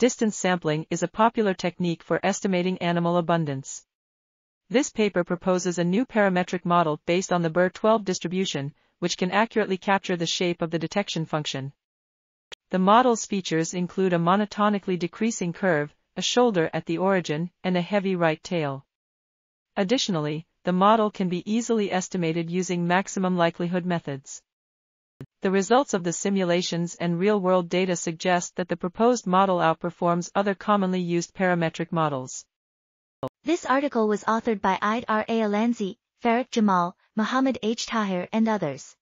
distance sampling is a popular technique for estimating animal abundance. This paper proposes a new parametric model based on the Burr XII distribution, which can accurately capture the shape of the detection function. The model's features include a monotonically decreasing curve, a shoulder at the origin, and a heavy right tail. Additionally, the model can be easily estimated using maximum likelihood methods. The results of the simulations and real-world data suggest that the proposed model outperforms other commonly used parametric models. This article was authored by Ayed R. A. Alanzi, Farrukh Jamal, Muhammad H. Tahir and others.